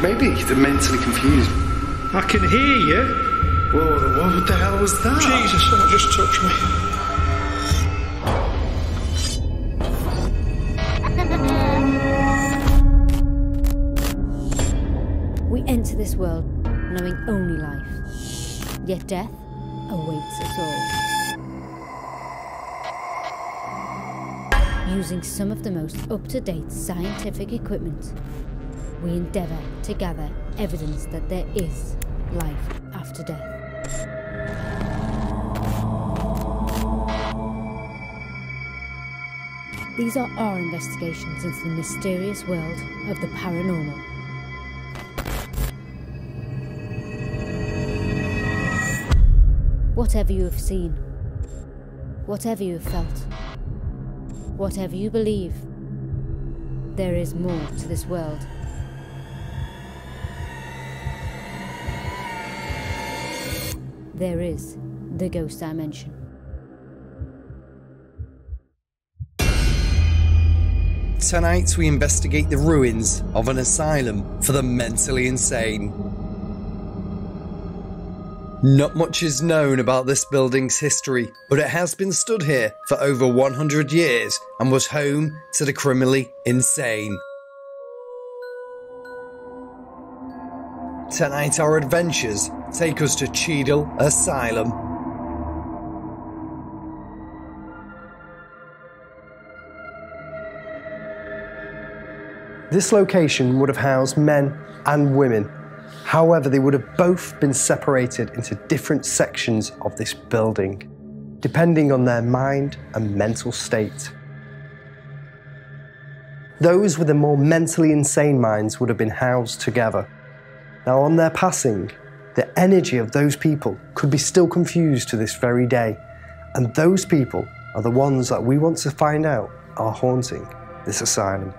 Maybe they're mentally confused. I can hear you. Whoa, what the hell was that? Jesus, someone just touched me. We enter this world knowing only life, yet death awaits us all. Using some of the most up-to-date scientific equipment, we endeavour to gather evidence that there is life after death. These are our investigations into the mysterious world of the paranormal. Whatever you have seen, whatever you have felt, whatever you believe, there is more to this world. There is the ghost dimension. Tonight we investigate the ruins of an asylum for the mentally insane. Not much is known about this building's history, but it has been stood here for over 100 years and was home to the criminally insane. Tonight our adventures take us to Cheadle Asylum. This location would have housed men and women. However, they would have both been separated into different sections of this building, depending on their mind and mental state. Those with the more mentally insane minds would have been housed together. Now, on their passing, the energy of those people could be still confused to this very day, and those people are the ones that we want to find out are haunting this asylum.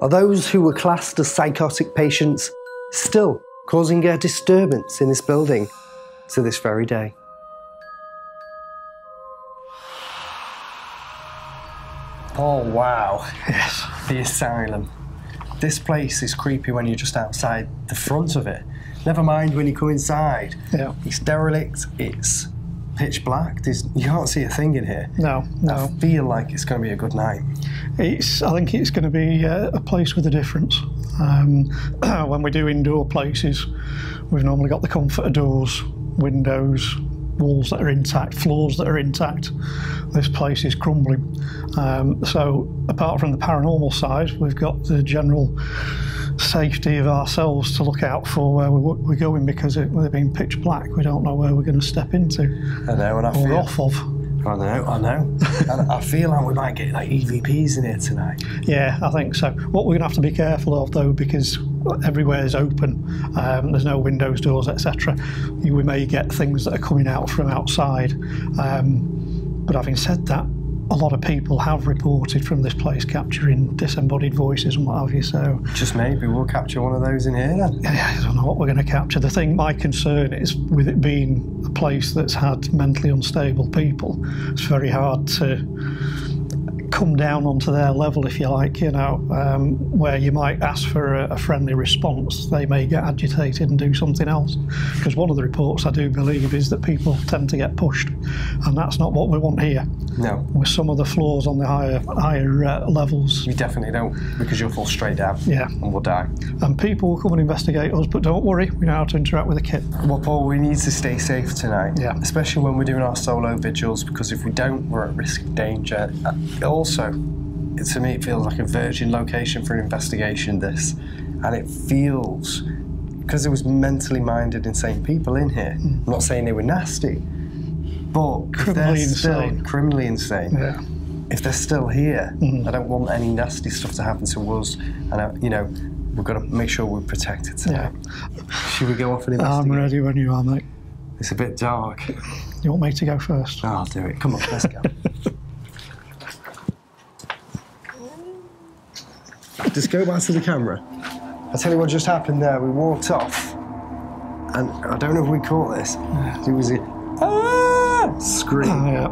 Are those who were classed as psychotic patients still causing a disturbance in this building to this very day? Oh wow, yes. The asylum. This place is creepy when you're just outside the front of it. Never mind when you come inside. Yeah. It's derelict, it's pitch black. You can't see a thing in here. No. I feel like it's going to be a good night. I think it's going to be a place with a difference. When we do indoor places, we've normally got the comfort of doors, windows, walls that are intact, floors that are intact. This place is crumbling. So apart from the paranormal side, we've got the general safety of ourselves to look out for where we're going, because with it being pitch black, we don't know where we're going to step into. I know, and I feel off of. I know. And I feel like we might get like EVPs in here tonight. Yeah, I think so. What we're going to have to be careful of though, because everywhere is open, there's no windows, doors, etc. We may get things that are coming out from outside. But having said that, a lot of people have reported from this place capturing disembodied voices and what have you, so... Just maybe we'll capture one of those in here then. I don't know what we're going to capture. The thing, my concern is with it being a place that's had mentally unstable people, it's very hard to come down onto their level, if you like, you know, where you might ask for a friendly response, they may get agitated and do something else. Because one of the reports I do believe is that people tend to get pushed, and that's not what we want here. No. With some of the floors on the higher levels. We definitely don't, because you'll fall straight down. Yeah. And we'll die. And people will come and investigate us, but don't worry, we know how to interact with a kit. Well, Paul, we need to stay safe tonight. Yeah. Especially when we're doing our solo vigils, because if we don't, we're at risk of danger. Also, to me, it feels like a virgin location for an investigation, this. And it feels, because there was mentally minded, insane people in here, I'm not saying they were nasty, but if they're still criminally insane, yeah. If they're still here, I don't want any nasty stuff to happen to us. And, you know, we've got to make sure we're protected tonight. Yeah. Should we go off and investigate? I'm ready when you are, mate. It's a bit dark. You want me to go first? I'll do it. Come on, let's go. Just go back to the camera. I'll tell you what just happened there. We walked off, and I don't know if we caught this. It was a ah! scream. Oh, yeah.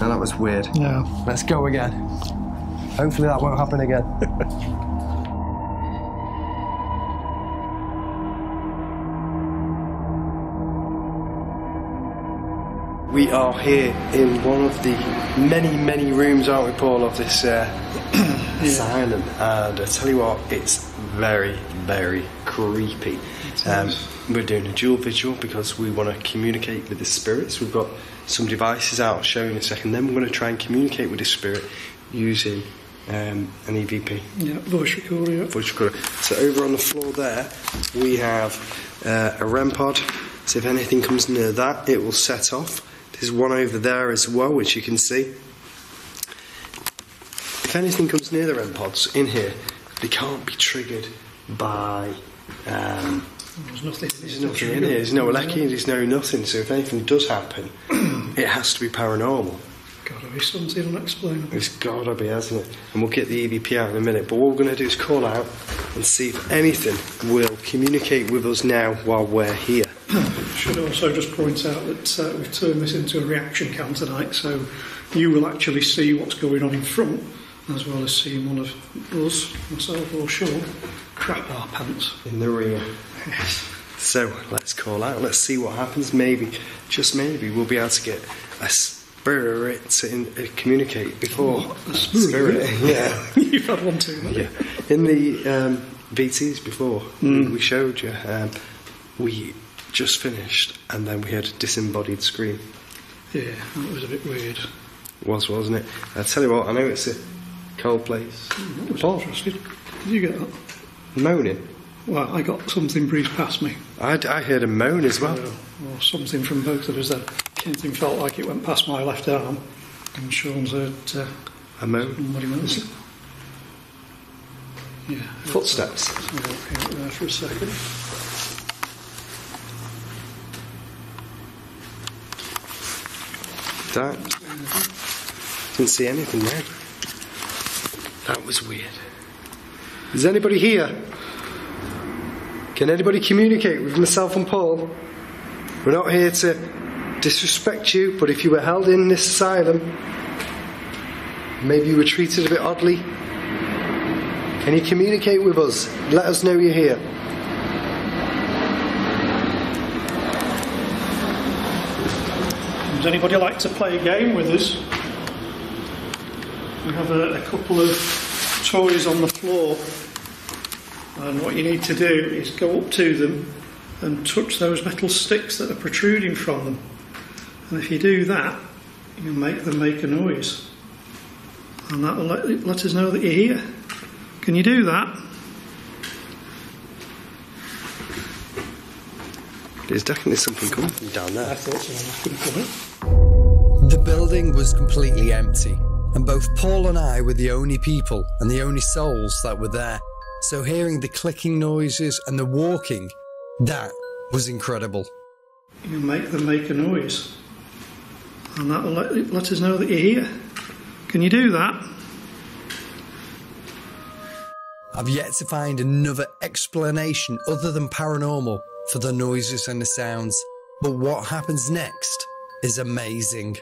No, that was weird. Yeah. Let's go again. Hopefully that won't happen again. We are here in one of the many, many rooms, aren't we, Paul, of this asylum. And I tell you what, it's very, very creepy. We're doing a dual vigil because we want to communicate with the spirits. We've got some devices out, I'll show you in a second. Then we're going to try and communicate with the spirit using an EVP. Yeah, voice recorder, yeah. Voice recorder. So over on the floor there, we have a REM pod. So if anything comes near that, it will set off. There's one over there as well, which you can see. If anything comes near the REM pods in here, they can't be triggered by... There's nothing in here. There's no lecky, there's no nothing. So if anything does happen, it has to be paranormal. Gotta be something unexplainable. It's gotta be, hasn't it? And we'll get the EVP out in a minute. But what we're going to do is call out and see if anything will communicate with us now while we're here. Should also just point out that we've turned this into a reaction cam tonight, so you will actually see what's going on in front, as well as seeing one of us, myself or Sean, crap our pants. In the rear. Yes. So let's call out, let's see what happens. Maybe, just maybe, we'll be able to get a spirit to communicate before. Oh, a spirit? Yeah. You've had one too, haven't you? Yeah. In the VTs before, we showed you, we just finished and then we heard a disembodied scream. Yeah, that was a bit weird. It was, wasn't it? I tell you what, I know it's a cold place. Oh, that was interesting. Did you get that? Moaning? Well, I got something breeze past me. I heard a moan as well. Or something from both of us then. Something felt like it went past my left arm, and Sean's heard... a moan? What do you mean? Yeah. Footsteps. I'll hang it there for a second. Didn't see anything there. That was weird. Is anybody here? Can anybody communicate with myself and Paul? We're not here to disrespect you, but if you were held in this asylum, maybe you were treated a bit oddly. Can you communicate with us? Let us know you're here. Does anybody like to play a game with us? We have a couple of toys on the floor, and what you need to do is go up to them and touch those metal sticks that are protruding from them, and if you do that you make them make a noise, and that will let us know that you're here. Can you do that? There's definitely something coming from down there. I thought someone was. The building was completely empty, and both Paul and I were the only people and the only souls that were there. So hearing the clicking noises and the walking, that was incredible. You make them make a noise, and that will let us know that you're here. Can you do that? I've yet to find another explanation other than paranormal for the noises and the sounds, but what happens next is amazing.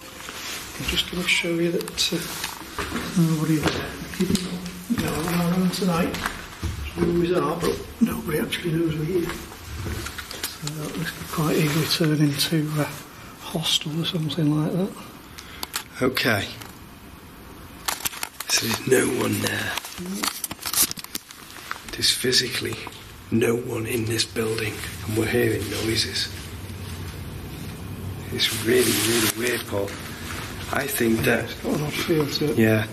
I'm just going to show you that nobody around tonight. We always are, but nobody actually knows we're here. So this could quite easily turn into a hostel or something like that. Okay. So there's no one there. There's physically no one in this building, and we're hearing noises. It's really, really weird, Paul. I think that... It's got an odd feel to it. Yeah.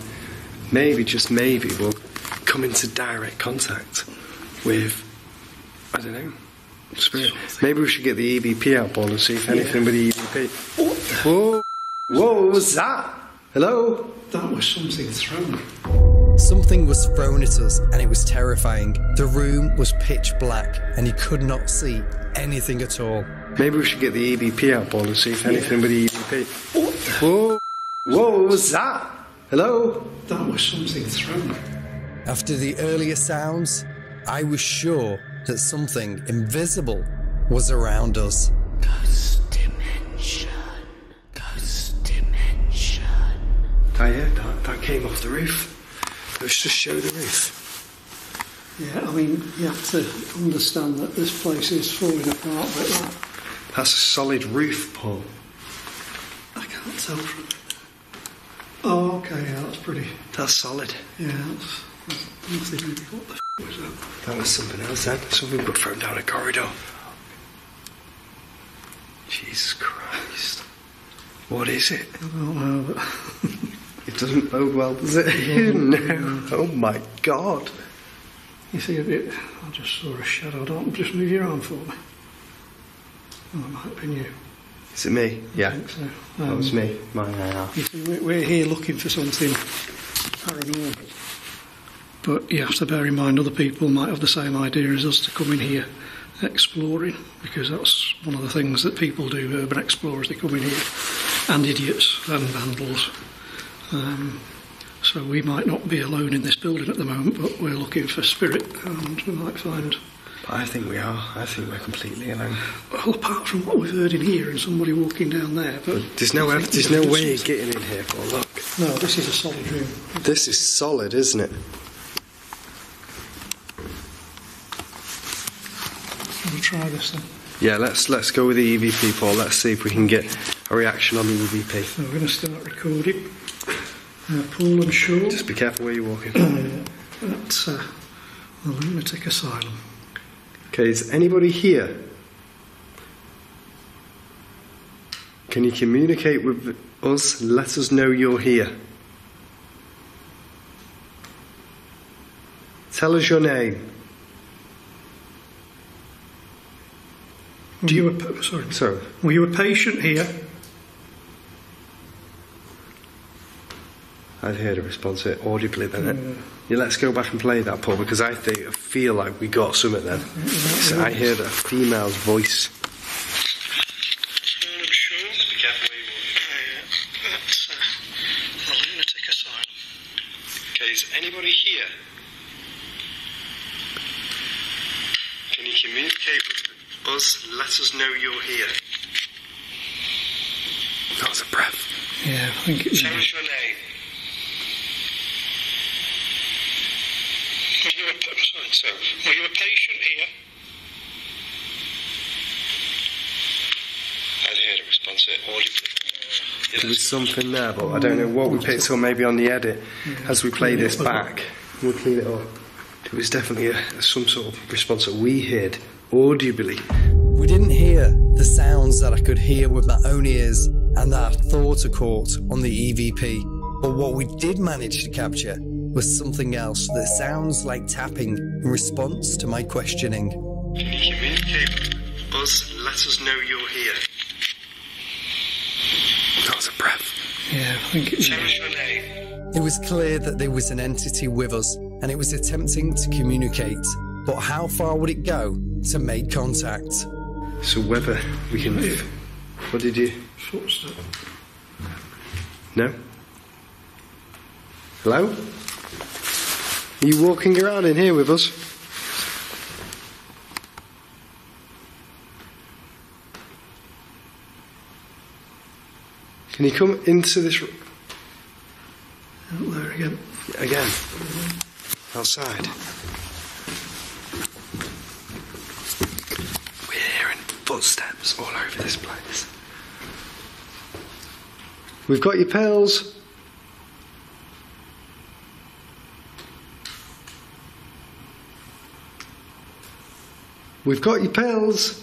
Maybe, just maybe, we'll come into direct contact with, I don't know, spirit. Maybe we should get the EVP out, Paul, and see if anything with the EVP... Oh. Whoa! Whoa, what was that? Hello? That was something thrown. Something was thrown at us, and it was terrifying. The room was pitch black, and he could not see anything at all. Maybe we should get the EVP out, Paul, and see if anything with the EVP... Oh. Whoa! Whoa, what was that? Hello? That was something thrown. After the earlier sounds, I was sure that something invisible was around us. Ghost dimension. Oh yeah, that came off the roof. Let's just show the roof. Yeah, I mean, you have to understand that this place is falling apart, but that... That's a solid roof, Paul. I can't tell from it. Oh, okay, yeah, that's pretty... That's solid. Yeah, that's nothing. What the f*** was that? That was something else then. Something got thrown down a corridor. Jesus Christ. What is it? I don't know. It doesn't bode well, does it? No. Oh my God. You see a bit... I just saw a shadow. Don't just move your arm for me. Oh, it might have been you. Is it me? Yeah. I think so. That was me. Mine and half. You see, we're here looking for something paranormal. But you have to bear in mind other people might have the same idea as us to come in here exploring, because that's one of the things that people do, urban explorers, they come in here, and idiots, and vandals. So we might not be alone in this building at the moment, but we're looking for spirit, and we might find... I think we are. I think we're completely alone. Well, apart from what we've heard in here and somebody walking down there, but there's no way of getting in here. Paul, look. No, this is a solid room. This is solid, isn't it? Shall we try this then? Yeah, let's go with the EVP, Paul. Let's see if we can get a reaction on the EVP. So we're going to start recording. Paul and Sean. Just be careful where you're walking. That's the lunatic asylum. Okay, is anybody here? Can you communicate with us? Let us know you're here. Tell us your name. Were you a patient here? I'd heard a response to it audibly then. Yeah, let's go back and play that, Paul, because I feel like we got something then. So I heard a female's voice. I'm sure. Just be careful where you walk. That's a lunatic asylum. Okay, is anybody here? Can you communicate with us? Let us know you're here. That was a breath. Yeah, I think it was. Tell us your name. Were you a patient here? I'd heard a response to it audibly. There was something there, but I don't know what we picked up, maybe on the edit. As we play this back, we'll clean it up. It was definitely some sort of response that we heard audibly. We didn't hear the sounds that I could hear with my own ears and that I thought I caught on the EVP, but what we did manage to capture was something else that sounds like tapping in response to my questioning. Can you communicate with us? Let us know you're here. That was a breath. Yeah, I think it was. Tell us your name. It was clear that there was an entity with us, and it was attempting to communicate. But how far would it go to make contact? So whether we can... What did you... Footstep. No? Hello? Are you walking around in here with us? Can you come into this room? Out there again. Again? Outside. We're hearing footsteps all over this place. We've got your pearls. We've got your pills.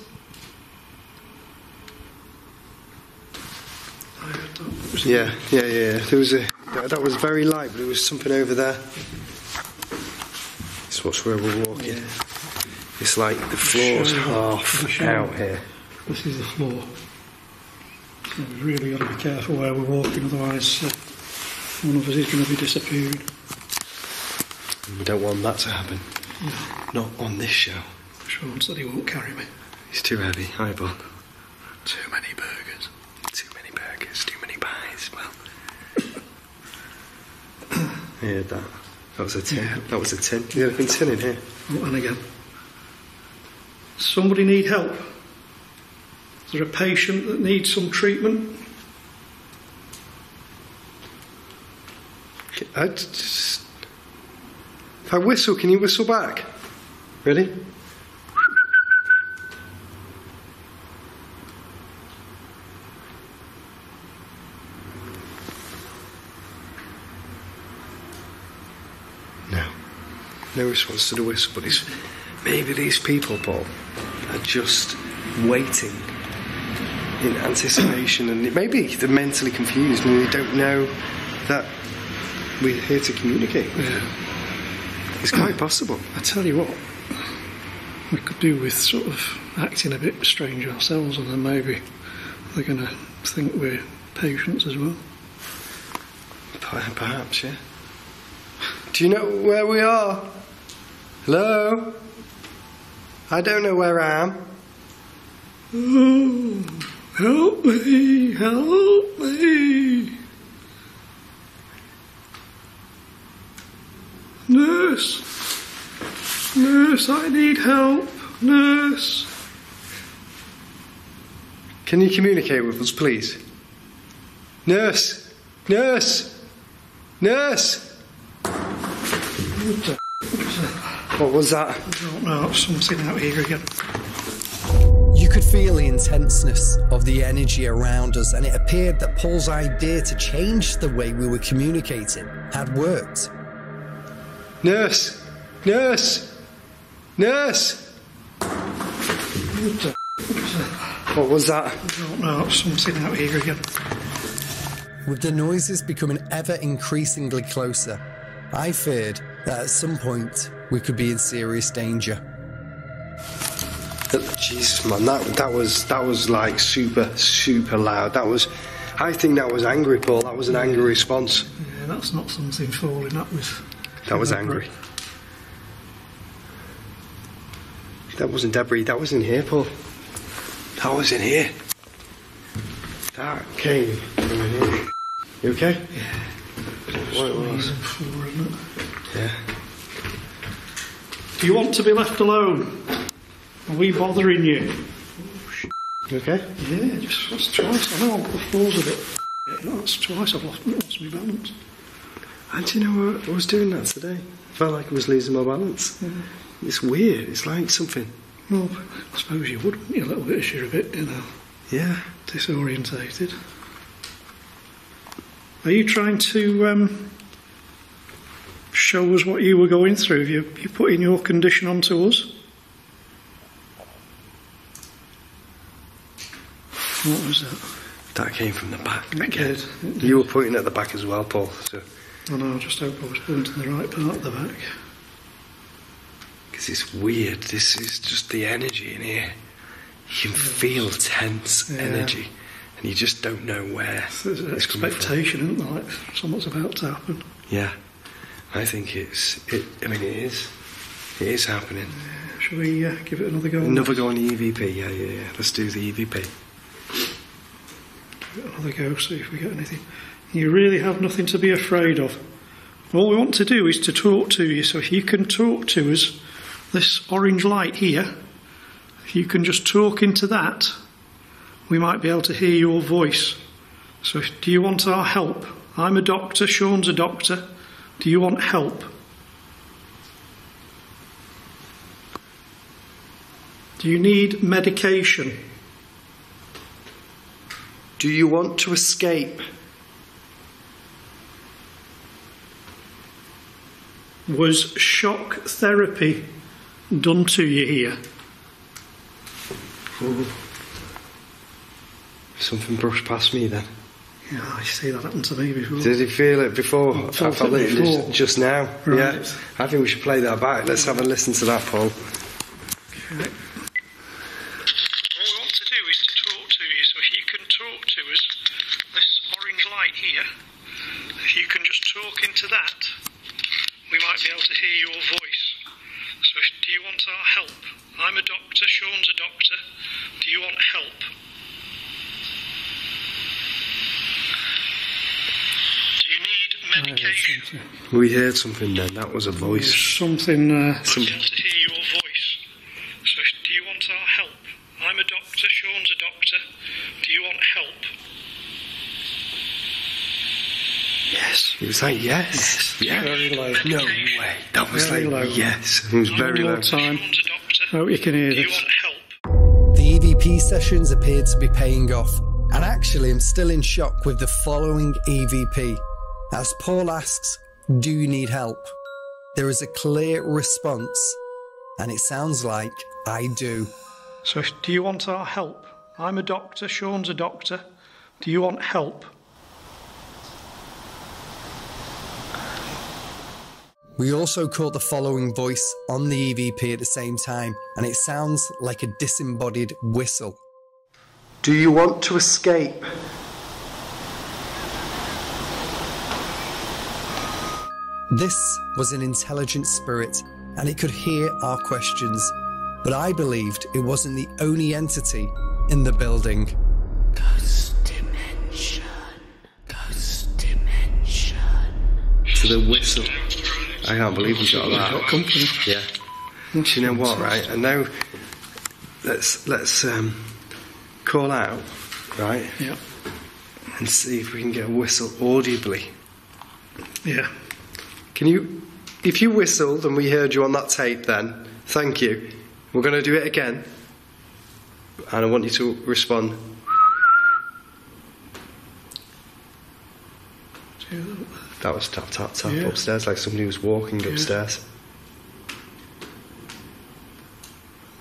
Yeah. There was that was very light, but there was something over there. It's what's where we're walking. Yeah. It's like the floor's half out here. This is the floor. So we've really got to be careful where we're walking, otherwise one of us is going to be disappearing. We don't want that to happen. No. Not on this show. Sean said he won't carry me. He's too heavy. Hi, Bob. Too many burgers. Too many burgers. Too many pies. Well, I heard that. That was a tin. Yeah. That was a tin. There's been tin in here. Oh, and again. Somebody need help. Is there a patient that needs some treatment? If I whistle, can you whistle back? Really? No. No response to the whistle, but it's... Maybe these people, Paul, are just waiting in anticipation, and maybe they're mentally confused and they don't know that we're here to communicate. Yeah. It's quite possible. I tell you what, we could do with sort of acting a bit strange ourselves, and then maybe they're going to think we're patients as well. Perhaps, yeah. Do you know where we are? Hello? I don't know where I am. Oh, help me, help me. Nurse, nurse, I need help, nurse. Can you communicate with us, please? Nurse, nurse, nurse. What was that? I don't know, something out here again. You could feel the intenseness of the energy around us, and it appeared that Paul's idea to change the way we were communicating had worked. Nurse! Nurse! Nurse! What was that? I don't know, something out here again. With the noises becoming ever increasingly closer, I feared that at some point we could be in serious danger. Jesus, man, that was like super loud. That was, I think that was angry, Paul. That was an angry response. Yeah, that's not something falling up with. That was angry. That wasn't debris. That was in here, Paul. That was in here. That came from in here. You okay? Yeah. What it was. Floor, isn't it? Yeah. You want to be left alone? Are we bothering you? Oh, shit. You okay? Yeah, just that's twice. I know the floor's a bit. No, that's twice I've lost my balance. And do you know what? I was doing that today. I felt like I was losing my balance. Yeah. It's weird. It's like something. Well, I suppose you would, wouldn't you? A little bit if you're a bit, you know. Yeah. Disorientated. Are you trying to show us what you were going through? Have you put in your condition onto us? What was that? That came from the back. It did. You were pointing at the back as well, Paul. So. I know, I just hope I was pointing the right part of the back. Because it's weird. This is just the energy in here. You can feel tense energy. And you just don't know where there's an expectation, isn't there? Like something's about to happen. Yeah, I think it's. I mean, it is. It is happening. Yeah. Shall we give it another go? Another go on the EVP. Yeah. Let's do the EVP. Give it another go. See if we get anything. You really have nothing to be afraid of. All we want to do is to talk to you. So if you can talk to us, this orange light here. If you can just talk into that. We might be able to hear your voice. So do you want our help? I'm a doctor, Sean's a doctor. Do you want help? Do you need medication? Do you want to escape? Was shock therapy done to you here? Ooh. Something brushed past me then. Yeah, I see that happened to me before. Did you feel it before? I felt it just now. Right. Yeah. I think we should play that back. Let's have a listen to that, Paul. Okay. All we want to do is to talk to you, so if you can talk to us, this orange light here, if you can just talk into that, we might be able to hear your voice. So do you want our help? I'm a doctor, Sean's a doctor. Do you want help? Medication. We heard something then. That was a voice. There's something. Something. I want to hear your voice. So, do you want our help? I'm a doctor. Sean's a doctor. Do you want help? Yes. He was like, yes. Yes. Very low. No way. That was very like, low. Yes. It was very low. Time. Oh, you can hear this. The EVP sessions appeared to be paying off. And actually, I'm still in shock with the following EVP. As Paul asks, do you need help? There is a clear response. And it sounds like, I do. So, do you want our help? I'm a doctor, Sean's a doctor. Do you want help? We also caught the following voice on the EVP at the same time, and it sounds like a disembodied whistle. Do you want to escape? This was an intelligent spirit, and it could hear our questions, but I believed it wasn't the only entity in the building. Ghost dimension. To the whistle. I can't believe we got that. Got company. Yeah. Do you know what, right? And now let's call out, right? Yeah. And see if we can get a whistle audibly. Yeah. Can you? If you whistled and we heard you on that tape, then thank you. We're going to do it again, and I want you to respond. That was tap, tap, tap, yeah. Upstairs, like somebody was walking, yeah. Upstairs.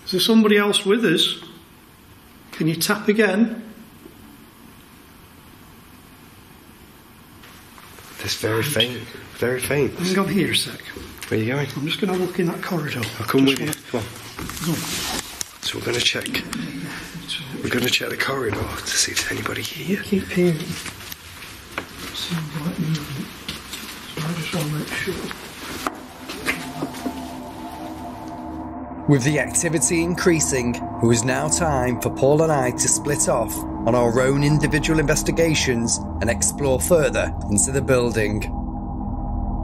Is there somebody else with us? Can you tap again? It's very faint. I'm going here a sec. Where are you going? I'm just going to walk in that corridor. I'll come with you. Come on. Come on. So we're going to check. We're going to check the corridor to see if there's anybody here. Keep hearing. Seems like movement. So I just want to make sure. With the activity increasing, it was now time for Paul and I to split off on our own individual investigations and explore further into the building.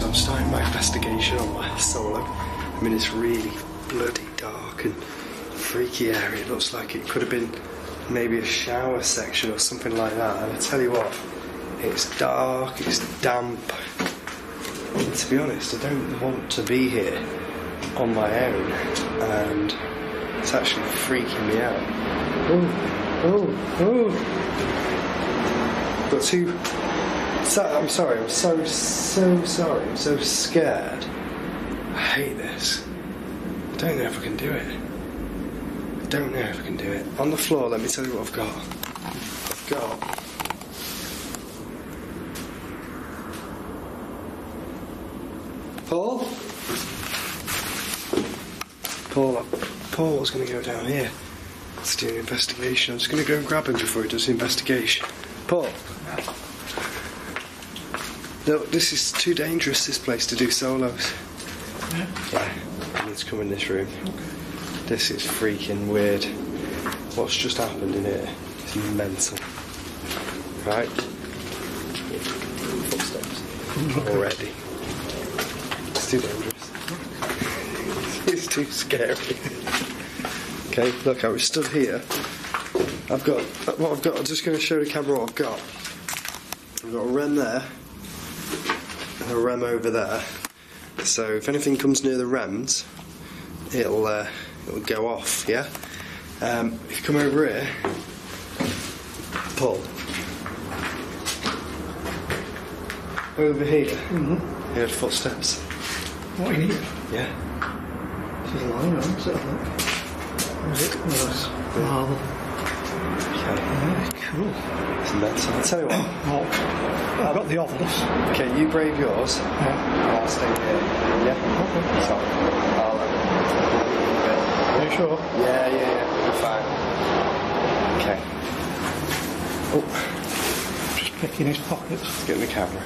I'm starting my investigation on my solo. I mean, it's really bloody dark and freaky area. It looks like it could have been maybe a shower section or something like that. And I tell you what, it's dark, it's damp. And to be honest, I don't want to be here on my own. And it's actually freaking me out. Oh. Got two. So, I'm sorry, I'm so sorry, I'm so scared. I hate this. I don't know if I can do it. I don't know if I can do it. On the floor, let me tell you what I've got. I've got... Paul was going to go down here to do an investigation. I'm just going to go and grab him before he does the investigation. Paul. No, this is too dangerous, this place, to do solos. Yeah. Right, I need to come in this room. Okay. This is freaking weird. What's just happened in here is mental. Right? Footsteps. Okay. Already. It's too dangerous. It's too scary. Okay, look, I was stood here. I've got, what I've got, I'm just going to show the camera what I've got. I've got a REM there. A REM over there, so if anything comes near the REMs, it'll go off. Yeah. If you come over here, Paul. Over here. Mm-hmm. You heard footsteps. What in here? Yeah. She's lying on, is it? Wow. Okay. Cool. I'll tell you what. Oh, I've got the ovals. Okay, you brave yours. Yeah. I'll stay here. Yeah? Okay. So, I'll... Are you sure? Yeah. We're fine. Okay. Oh. Just picking his pockets. Let's get in the camera.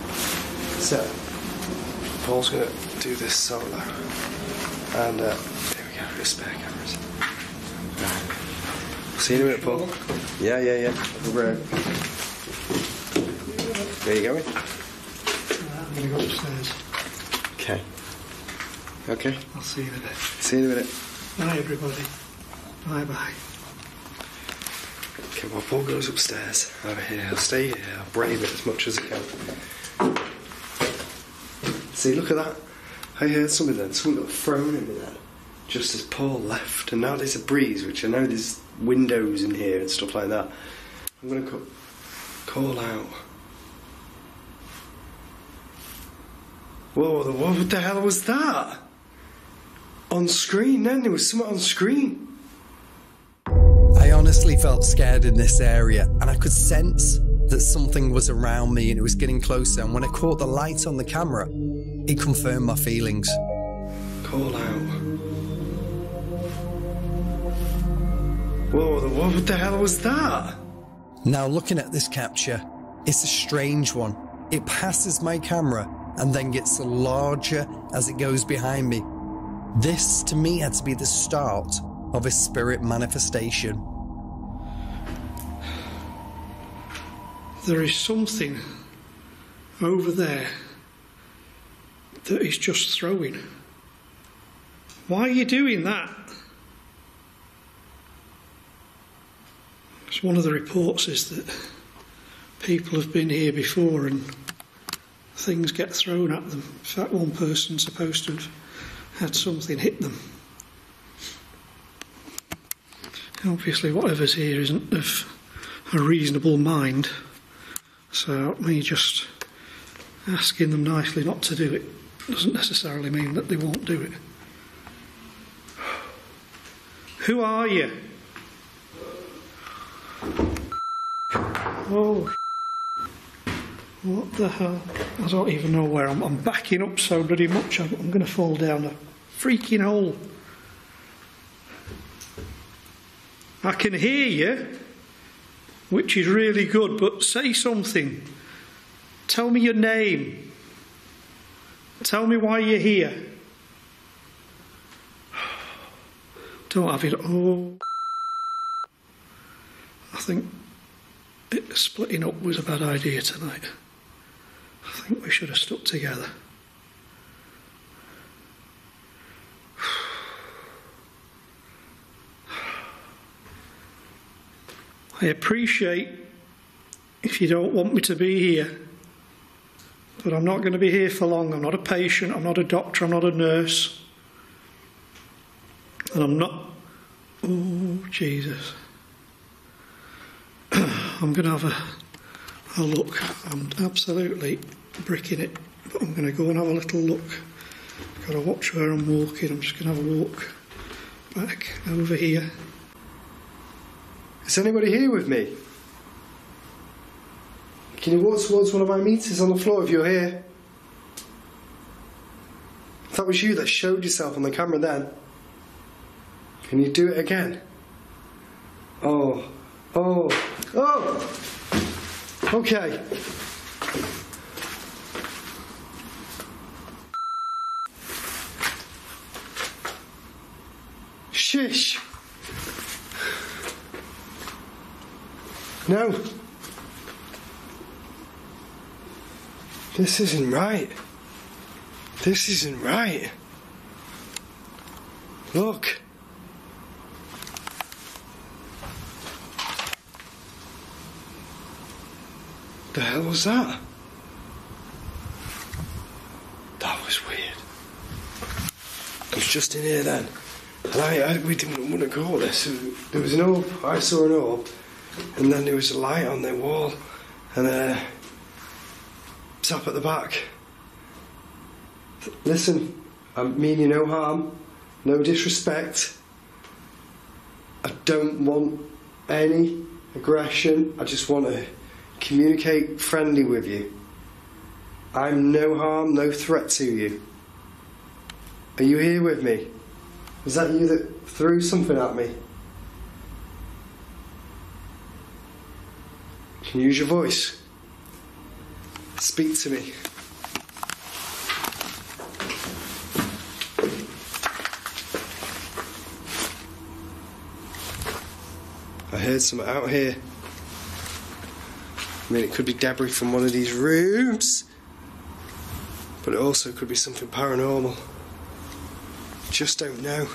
So, Paul's going to do this solo. And, there we go. Spare cameras. Right. See you in a minute, Paul. Yeah. We're... Where are you going? I'm going to go upstairs. Okay. I'll see you in a bit. See you in a minute. Bye, everybody. Bye. Okay, well, Paul goes upstairs. Over here. I'll stay here. I'll brave it as much as I can. See, look at that. I heard some of them. Someone got thrown in with that. Just as Paul left. And now there's a breeze, which I know there's windows in here and stuff like that. I'm going to call out. Whoa, what the hell was that? On screen then, there was something on screen. I honestly felt scared in this area, and I could sense that something was around me and it was getting closer, and when I caught the light on the camera, it confirmed my feelings. Call out. Whoa, what the hell was that? Now looking at this capture, it's a strange one. It passes my camera and then gets larger as it goes behind me. This, to me, had to be the start of a spirit manifestation. There is something over there that is just throwing. Why are you doing that? It's one of the reports is that people have been here before and things get thrown at them. In fact, one person's supposed to have had something hit them. Obviously, whatever's here isn't of a reasonable mind, so me just asking them nicely not to do it doesn't necessarily mean that they won't do it. Who are you? Oh, what the hell? I don't even know where I'm backing up so bloody much. I'm going to fall down a freaking hole. I can hear you, which is really good, but say something. Tell me your name. Tell me why you're here. Don't have it. Oh, I think splitting up was a bad idea tonight. I think we should have stuck together. I appreciate if you don't want me to be here, but I'm not going to be here for long. I'm not a patient, I'm not a doctor, I'm not a nurse. And I'm not... Oh, Jesus. I'm going to have a look. I'm absolutely bricking it, but I'm going to go and have a little look. I've got to watch where I'm walking. I'm just going to have a walk back over here. Is anybody here with me? Can you walk towards one of my meters on the floor if you're here? If that was you that showed yourself on the camera then, can you do it again? Oh, oh, oh! Okay. Shish! No. This isn't right. This isn't right. Look. The hell was that? That was weird. I was just in here then, and we didn't want to call this. There was an orb. I saw an orb, and then there was a light on the wall, and tap at the back. Listen, I mean you no harm, no disrespect. I don't want any aggression. I just want to communicate friendly with you. I'm no harm, no threat to you. Are you here with me? Was that you that threw something at me? Can you use your voice? Speak to me. I heard something out here. I mean, it could be debris from one of these rooms, but it also could be something paranormal. Just don't know.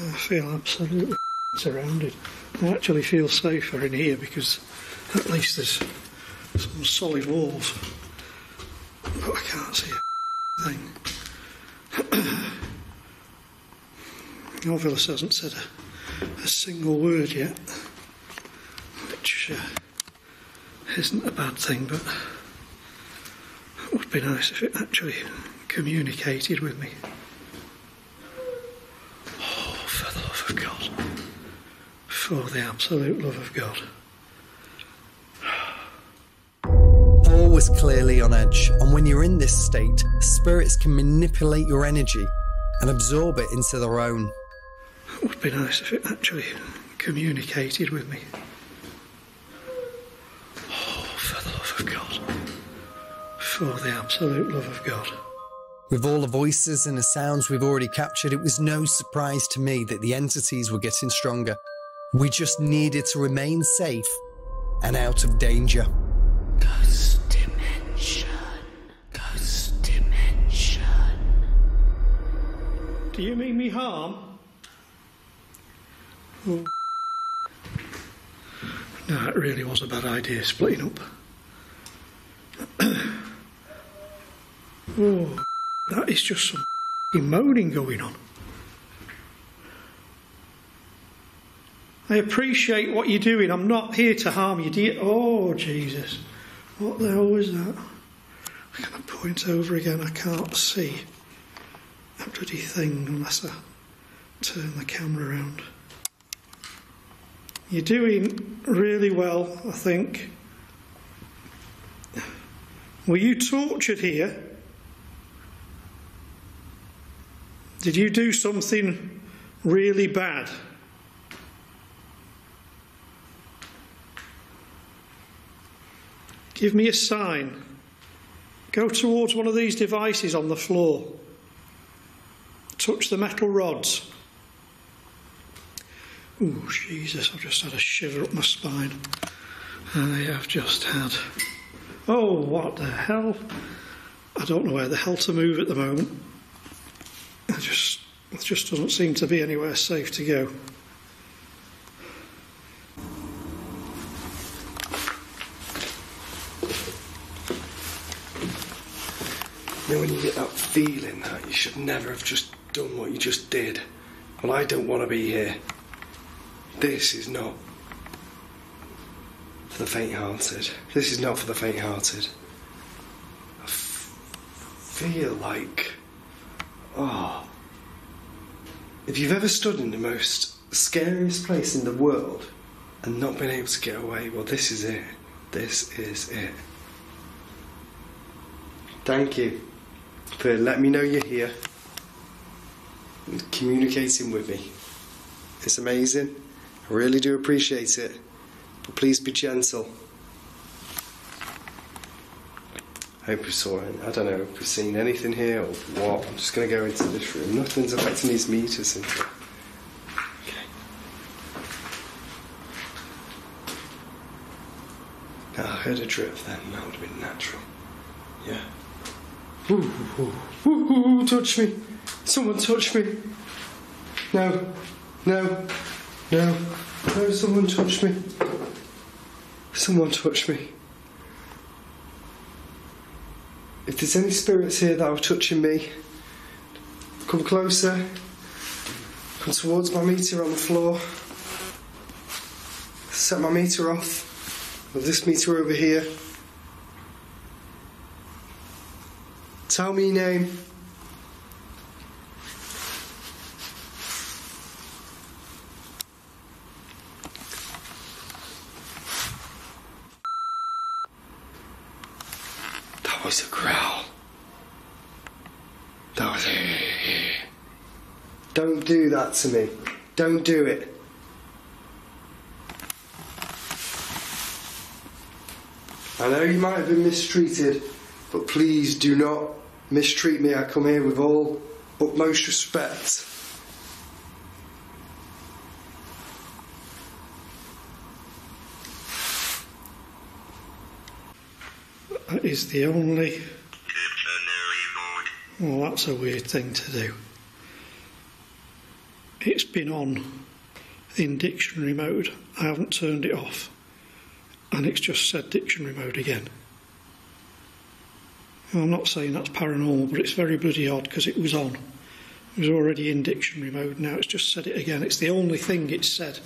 I feel absolutely surrounded. I actually feel safer in here because at least there's some solid walls. But I can't see a thing. Novellus hasn't said a single word yet, which isn't a bad thing, but it would be nice if it actually communicated with me. Oh, for the love of God. For the absolute love of God. Paul was clearly on edge, and when you're in this state, spirits can manipulate your energy and absorb it into their own. It would be nice if it actually communicated with me. Oh, for the love of God. For the absolute love of God. With all the voices and the sounds we've already captured, it was no surprise to me that the entities were getting stronger. We just needed to remain safe and out of danger. Ghost dimension. Ghost dimension. Do you mean me harm? Oh. No, it really was a bad idea splitting up. Oh, that is just some moaning going on. I appreciate what you're doing. I'm not here to harm you, dear. Oh, Jesus. What the hell was that? I'm going to point over again. I can't see a bloody thing unless I turn the camera around. You're doing really well, I think. Were you tortured here? Did you do something really bad? Give me a sign. Go towards one of these devices on the floor. Touch the metal rods. Oh, Jesus, I've just had a shiver up my spine. I have just had... Oh, what the hell? I don't know where the hell to move at the moment. It just doesn't seem to be anywhere safe to go. You know when you get that feeling that you should never have just done what you just did? Well, I don't want to be here. This is not for the faint-hearted. This is not for the faint-hearted. I feel like... Oh. If you've ever stood in the most scariest place in the world and not been able to get away, well, this is it. This is it. Thank you. For letting me know you're here and communicating with me. It's amazing. I really do appreciate it. But please be gentle. I hope we saw it. I don't know if we've seen anything here or what. I'm just going to go into this room. Nothing's affecting these meters. Okay. Now, I heard a drip then. That would have been natural. Yeah. Ooh, ooh, ooh, ooh, touch me. Someone touch me. No. No. No. No, someone touch me. Someone touch me. If there's any spirits here that are touching me, come closer. Come towards my meter on the floor. Set my meter off. Or this meter over here. Tell me your name. That was a growl. That was... Don't do that to me. Don't do it. I know you might have been mistreated, but please do not mistreat me. I come here with all utmost respect. That is the only... Well, that's a weird thing to do. It's been on in dictionary mode. I haven't turned it off, and it's just said dictionary mode again. Now, I'm not saying that's paranormal, but it's very bloody odd because it was on. It was already in dictionary mode, now it's just said it again. It's the only thing it's said,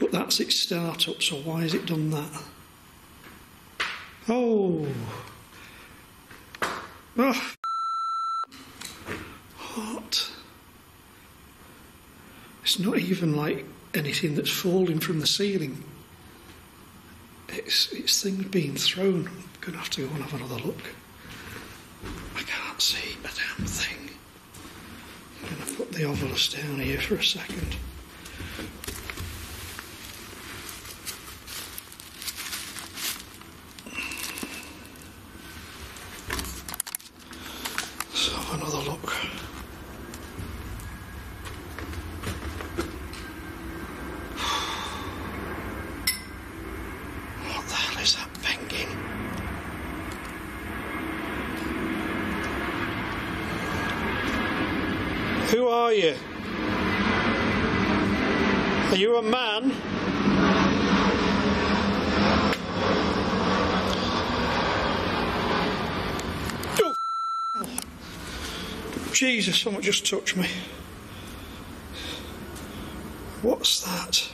but that's its startup, so why has it done that? Oh! Oh! Hot. It's not even like anything that's falling from the ceiling. It's things being thrown. I'm going to have to go and have another look. I can't see a damn thing. I'm going to put the ovilus down here for a second. Let's have another look. Are you a man? Oh, Jesus, someone just touched me. What's that?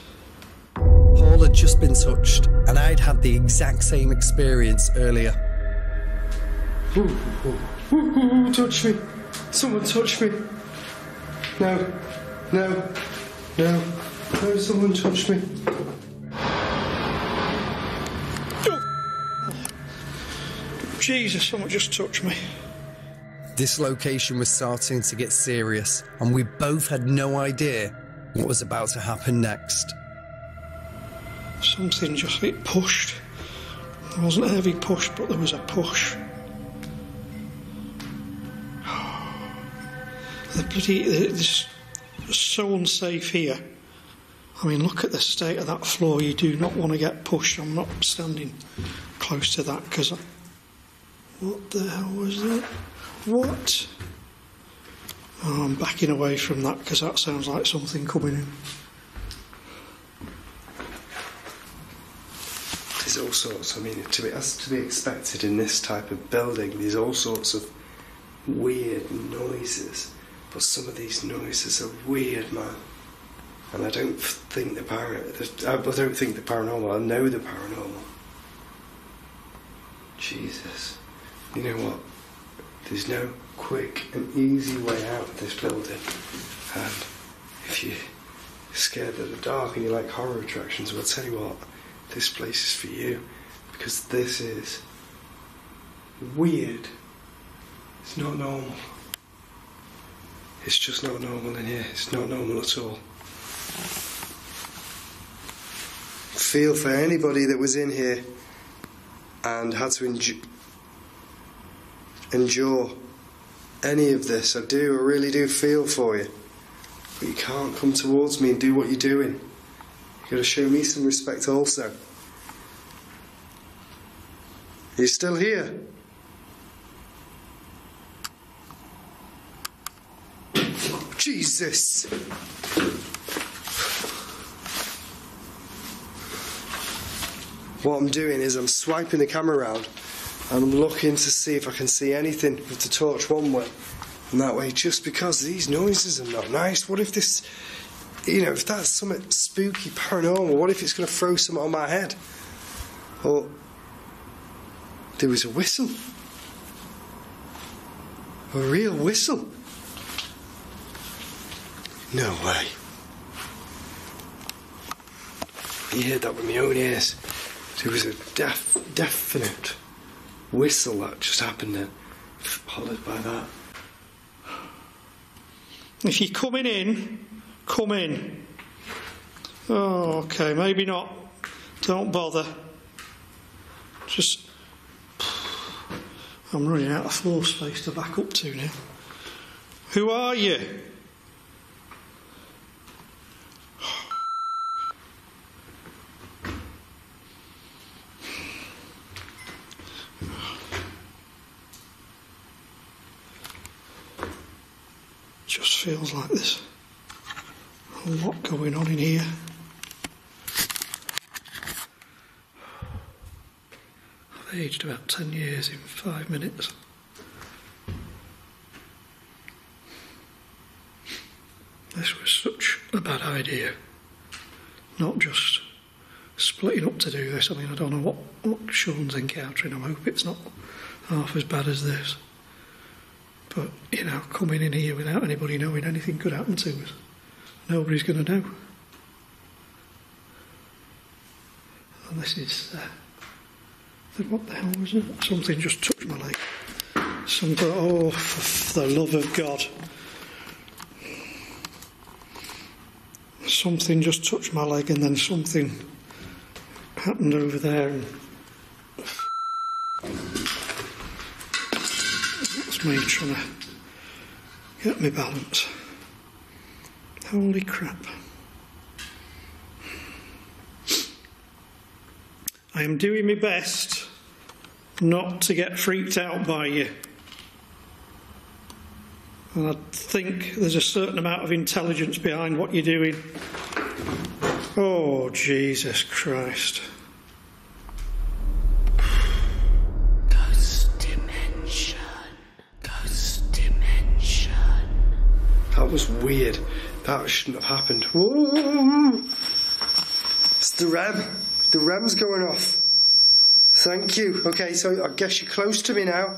Paul had just been touched, and I'd had the exact same experience earlier. Ooh, ooh, ooh, touch me. Someone touched me. No, no, no, no, someone touched me. Oh, Jesus, someone just touched me. This location was starting to get serious, and we both had no idea what was about to happen next. Something just, it pushed. It wasn't a heavy push, but there was a push. It's so unsafe here. I mean, look at the state of that floor. You do not want to get pushed. I'm not standing close to that because I... What the hell was that? What? Oh, I'm backing away from that because that sounds like something coming in. There's all sorts. I mean, as to be expected in this type of building, there's all sorts of weird noises. But some of these noises are weird, man, and I don't think they're paranormal. I know they're paranormal. Jesus, you know what? There's no quick and easy way out of this building, and if you're scared of the dark and you like horror attractions, well, I'll tell you what, this place is for you because this is weird. It's not normal. It's just not normal in here. It's not normal at all. Feel for anybody that was in here and had to endure any of this. I really do feel for you. But you can't come towards me and do what you're doing. You've got to show me some respect also. Are you still here? Jesus! What I'm doing is I'm swiping the camera around and I'm looking to see if I can see anything with the torch one way and that way, just because these noises are not nice. What if this, you know, if that's something spooky, paranormal, what if it's going to throw something on my head? Or there was a whistle. A real whistle. No way. You heard that with my own ears. There was a definite whistle that just happened then, followed by that. If you're coming in, come in. Oh, okay, maybe not. Don't bother. Just... I'm running out of floor space to back up to now. Who are you? Feels like there's a lot going on in here. aged about 10 years in 5 minutes. This was such a bad idea. Not just splitting up to do this. I mean, I don't know what Sean's encountering. I hope it's not half as bad as this. But, you know, coming in here without anybody knowing anything could happen to us. Nobody's going to know. And this is... what the hell was it? Something just touched my leg. Something... Oh, for the love of God. Something just touched my leg, and then something happened over there. And that's me trying to get my balance. Holy crap. I am doing my best not to get freaked out by you. And I think there's a certain amount of intelligence behind what you're doing. Oh, Jesus Christ. Ghost dimension. Ghost dimension. That was weird. That shouldn't have happened. Whoa. It's the REM. The REM's going off. Thank you. Okay, so I guess you're close to me now.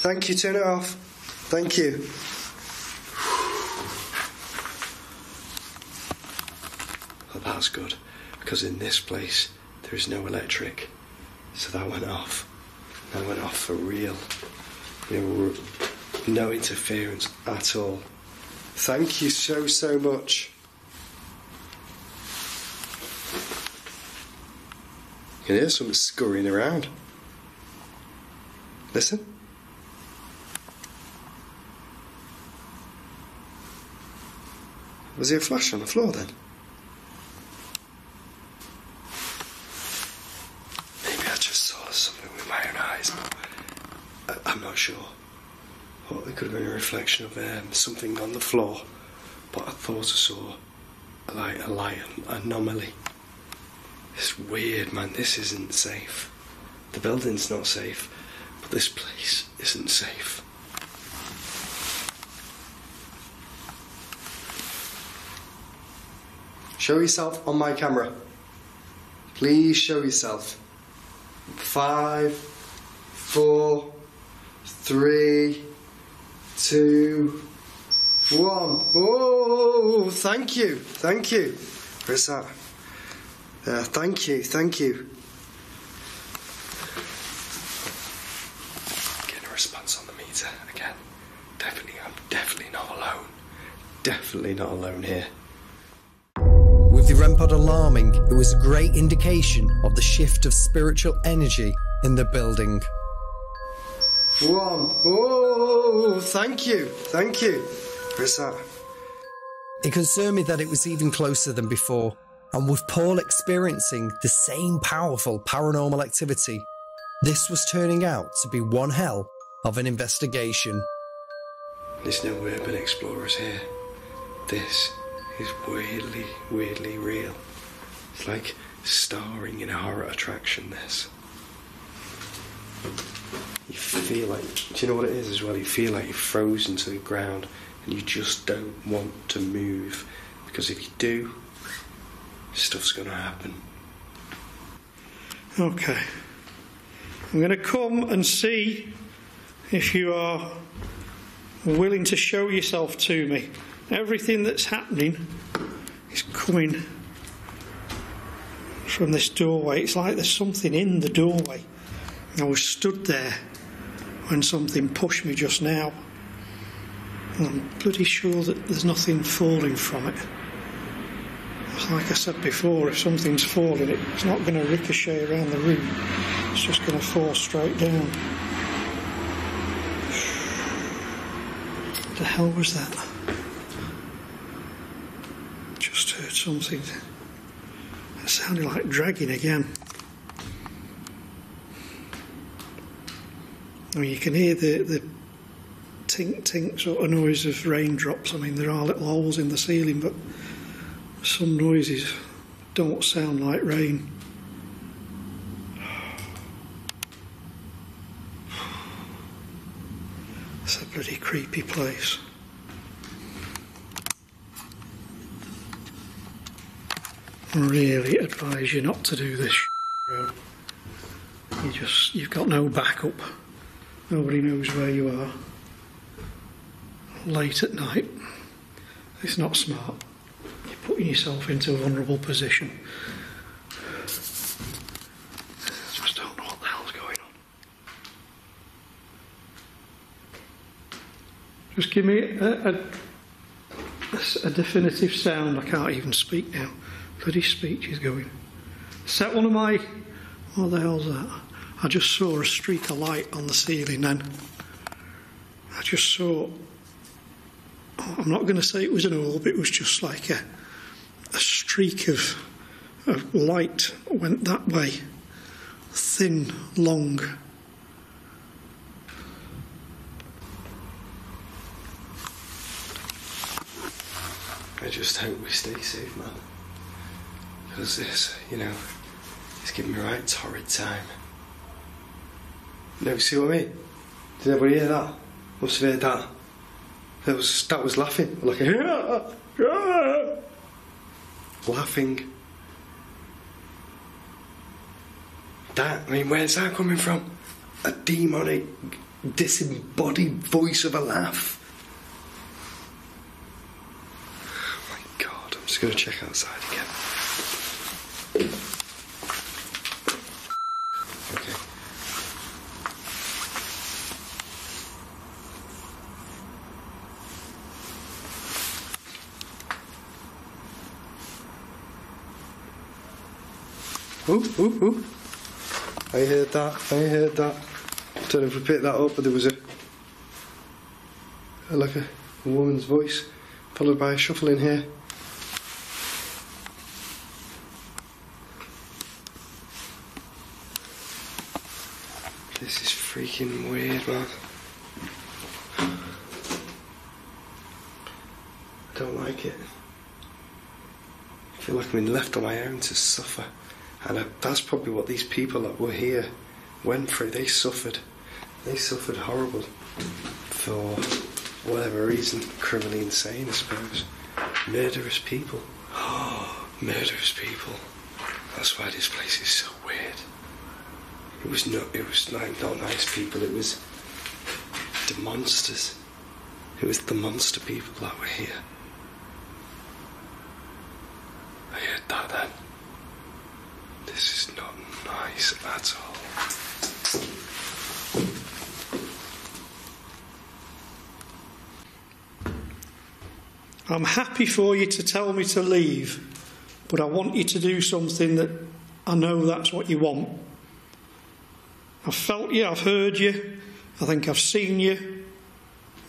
Thank you. Turn it off. Thank you. Well, that's good, because in this place there is no electric. So that went off. That went off for real. You know, no interference at all. Thank you so, so much. You can hear something scurrying around. Listen. Was there a flash on the floor then? Maybe I just saw something with my own eyes. I'm not sure. Well, it could have been a reflection of something on the floor. But I thought I saw like a light anomaly. It's weird, man. This isn't safe. The building's not safe, but this place isn't safe. Show yourself on my camera. Please show yourself. 5, 4, 3, 2, 1. Oh, thank you. Thank you. Where's that? Yeah, thank you. Thank you. Getting a response on the meter again. Definitely, I'm definitely not alone. Definitely not alone here. With the REM pod alarming, it was a great indication of the shift of spiritual energy in the building. 1. Oh, thank you. Thank you. Where's that? It concerned me that it was even closer than before, and with Paul experiencing the same powerful paranormal activity, this was turning out to be one hell of an investigation. There's no urban explorers here. This is weirdly, weirdly real. It's like starring in a horror attraction, this. You feel like, do you know what it is as well? You feel like you're frozen to the ground and you just don't want to move, because if you do, stuff's going to happen. Okay. I'm going to come and see if you are willing to show yourself to me. Everything that's happening is coming from this doorway. It's like there's something in the doorway. I was stood there when something pushed me just now. And I'm pretty sure that there's nothing falling from it. Like I said before, if something's falling, it's not going to ricochet around the room. It's just going to fall straight down. What the hell was that? Just heard something. It sounded like dragging again. I mean, you can hear the tink-tink sort of noise of raindrops. I mean, there are little holes in the ceiling, but some noises don't sound like rain. bloody creepy place. I really advise you not to do this show. You've got no backup. Nobody knows where you are. Late at night. It's not smart. You're putting yourself into a vulnerable position. Just give me a definitive sound. I can't even speak now. Bloody speech is going. Set one of my... What the hell's that? I just saw a streak of light on the ceiling then. I just saw... I'm not going to say it was an orb. It was just like a streak of light went that way. Thin, long... I just hope we stay safe, man. Because this, you know, it's giving me a right torrid time. No, see what I mean? Did everybody hear that? Must have heard that. That was laughing. Like, laughing. That, I mean, where's that coming from? A demonic, disembodied voice of a laugh. Just gonna check outside again. Okay. Ooh, ooh, ooh. I heard that. I heard that. I don't know if we picked that up, but there was a woman's voice, followed by a shuffling here. This is freaking weird, man. I don't like it. I feel like I've been left on my own to suffer. And that's probably what these people that were here went through. They suffered. They suffered horrible. For whatever reason. Criminally insane, I suppose. Murderous people. Oh, murderous people. That's why this place is so weird. It was not nice people, it was the monsters. It was the monster people that were here. I heard that then. This is not nice at all. I'm happy for you to tell me to leave, but I want you to do something that I know that's what you want. I've felt you, I've heard you, I think I've seen you,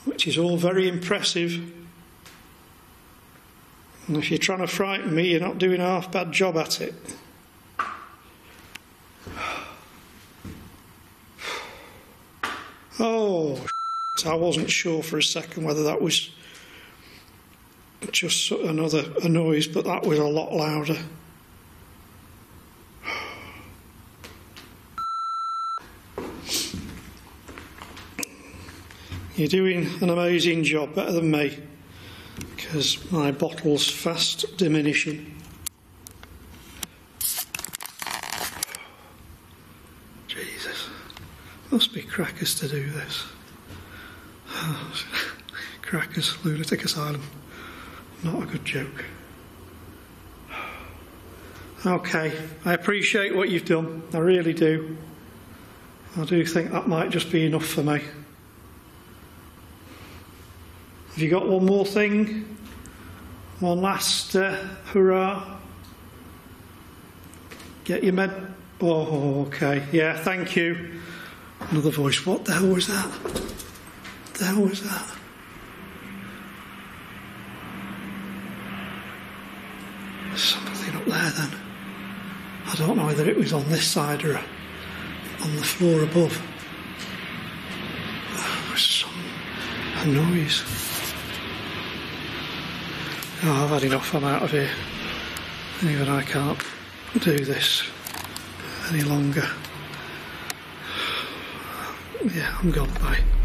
which is all very impressive. And if you're trying to frighten me, you're not doing a half bad job at it. Oh, I wasn't sure for a second whether that was just another noise, but that was a lot louder. You're doing an amazing job, better than me, because my bottle's fast diminishing. Jesus, must be crackers to do this. Crackers, lunatic asylum, not a good joke. Okay, I appreciate what you've done, I really do. I do think that might just be enough for me. Have you got one more thing? One last hurrah? Get your med... Oh, okay. Yeah, thank you. Another voice. What the hell was that? What the hell was that? There's something up there then. I don't know whether it was on this side or on the floor above. There was a noise. Oh, I've had enough, I'm out of here. Even I can't do this any longer. Yeah, I'm gone, bye.